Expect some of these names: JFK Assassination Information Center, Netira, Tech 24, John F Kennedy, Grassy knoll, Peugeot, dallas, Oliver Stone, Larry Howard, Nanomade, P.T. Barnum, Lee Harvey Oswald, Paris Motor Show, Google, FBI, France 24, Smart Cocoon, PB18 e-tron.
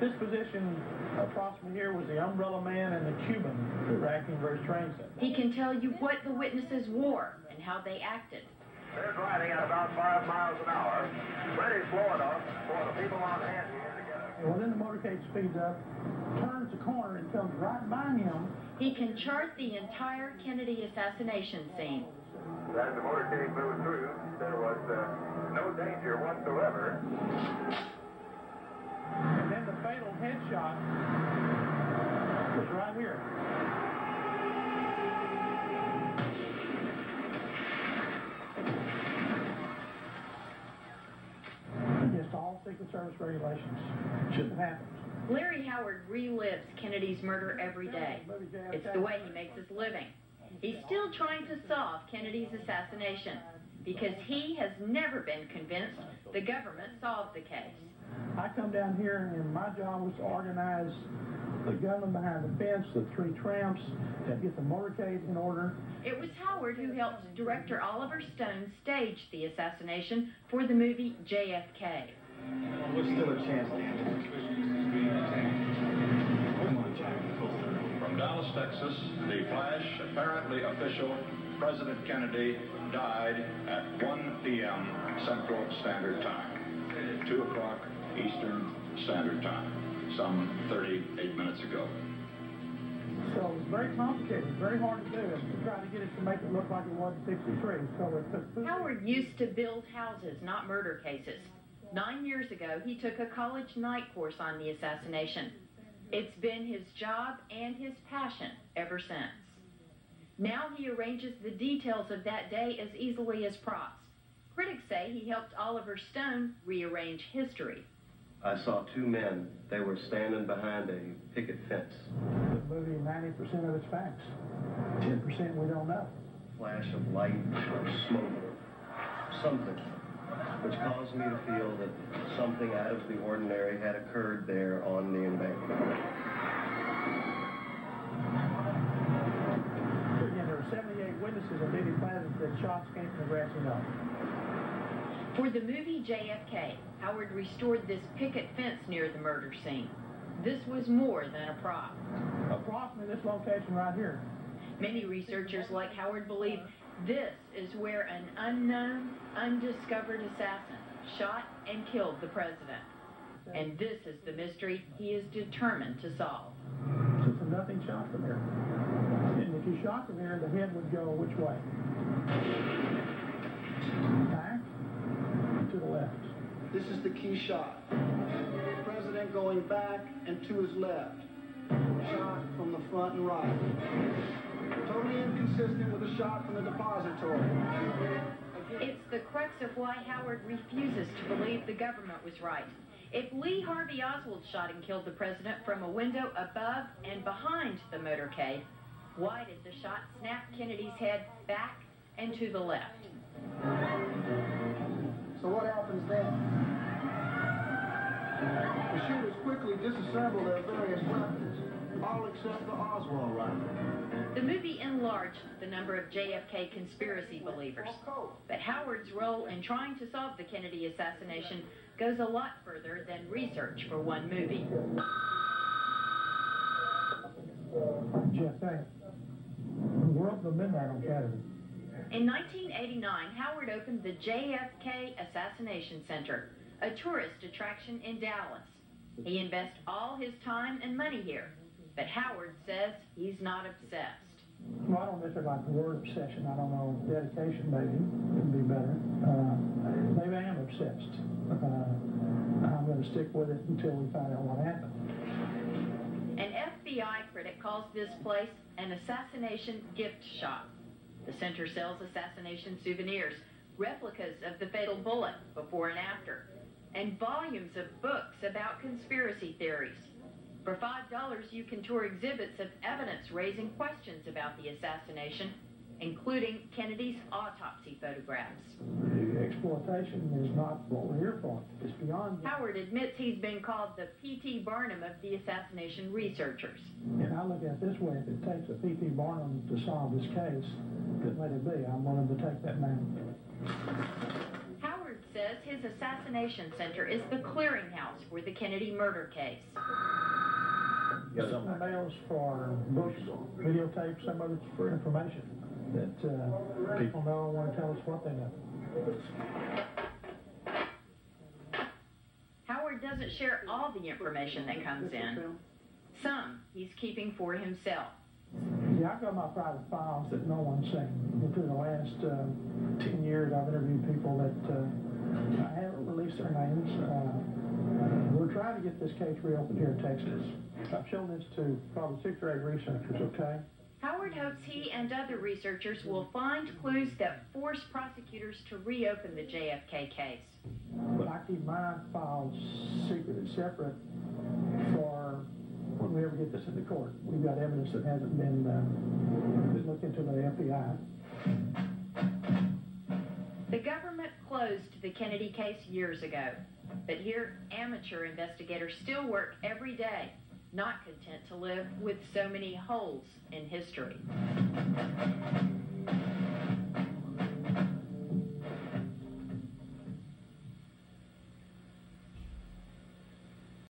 At this position across from here was the umbrella man and the Cuban acting versus train set. He can tell you what the witnesses wore and how they acted. They're driving at about 5 miles an hour. Ready Florida for the people on hand here together. Well, then the motorcade speeds up, turns the corner and comes right by him. He can chart the entire Kennedy assassination scene. As the motorcade moved through, there was no danger whatsoever. And then the fatal headshot was right here. Just all Secret Service regulations. Shouldn't happen. Larry Howard relives Kennedy's murder every day. It's the way he makes his living. He's still trying to solve Kennedy's assassination because he has never been convinced the government solved the case. I come down here and my job was to organize the gunman behind the fence, the three tramps, to get the motorcades in order. It was Howard who helped director Oliver Stone stage the assassination for the movie JFK. Well, there's still a chance to have the suspicious being detained. Come on, Jack. From Dallas, Texas, the flash, apparently official, President Kennedy died at 1 p.m. Central Standard Time, 2 o'clock Eastern Standard Time, some 38 minutes ago. So it was very complicated, very hard to do. We tried to get it to make it look like it was 63. So Howard used to build houses, not murder cases. 9 years ago, he took a college night course on the assassination. It's been his job and his passion ever since. Now he arranges the details of that day as easily as props. Critics say he helped Oliver Stone rearrange history. I saw two men. They were standing behind a picket fence. The movie, 90% of it's facts. 10% we don't know. Flash of light or smoke or something, which caused me to feel that something out of the ordinary had occurred there on the embankment. Again, there were 78 witnesses of any planet that shots came from the Grassy knoll. For the movie JFK, Howard restored this picket fence near the murder scene. This was more than a prop. Approximately this location right here. Many researchers like Howard believe this is where an unknown, undiscovered assassin shot and killed the president. And this is the mystery he is determined to solve. It's a nothing shot from here. And if you shot from here, the head would go which way? Back to the left. This is the key shot. The president going back and to his left. Shot from the front and right. Totally inconsistent with a shot from the depository. It's the crux of why Howard refuses to believe the government was right. If Lee Harvey Oswald shot and killed the president from a window above and behind the motorcade, why did the shot snap Kennedy's head back and to the left? So what happens then? The shooters quickly disassemble their various weapons, all except the Oswald rifle. The movie enlarged the number of JFK conspiracy believers, but Howard's role in trying to solve the Kennedy assassination goes a lot further than research for one movie. JFK, we're up to midnight on Saturday. In 1989, Howard opened the JFK Assassination Center, a tourist attraction in Dallas. He invests all his time and money here, but Howard says he's not obsessed. Well, I don't necessarily like the word obsession. I don't know. Dedication, maybe, would be better. Maybe I am obsessed. I'm going to stick with it until we find out what happened. An FBI critic calls this place an assassination gift shop. The center sells assassination souvenirs, replicas of the fatal bullet before and after, and volumes of books about conspiracy theories. For $5, you can tour exhibits of evidence raising questions about the assassination, including Kennedy's autopsy photographs. The exploitation is not what we're here for. It's beyond... Howard admits he's been called the P.T. Barnum of the assassination researchers. And I look at it this way, if it takes a P.T. Barnum to solve this case, good let it be. I'm willing to take that man. Howard says his assassination center is the clearinghouse for the Kennedy murder case. Some mails for books, videotapes, some of it's for information that people know and want to tell us what they know. Howard doesn't share all the information that comes in. Some he's keeping for himself. Yeah, I've got my private files that no one's seen. Through the last 10 years, I've interviewed people that I haven't released their names. We're trying to get this case reopened here in Texas. I've shown this to probably 6 or 8 researchers, okay? Howard hopes he and other researchers will find clues that force prosecutors to reopen the JFK case. But I keep my files secret and separate for when we ever get this into court. We've got evidence that hasn't been looked into by the FBI. The government closed the Kennedy case years ago, but here amateur investigators still work every day, not content to live with so many holes in history.